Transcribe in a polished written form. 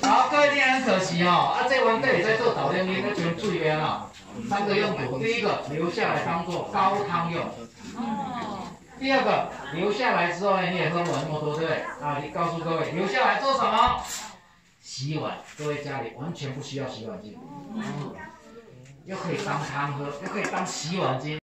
好，各位恋人可惜哦，啊，这玩对在做导练兵，全注意了，三个用途，第一个留下来当做高汤用，第二个留下来之后呢，你也喝不完那么多，对不对？啊，告诉各位，留下来做什么？洗碗，各位家里完全不需要洗碗巾，又可以当汤喝，又可以当洗碗巾。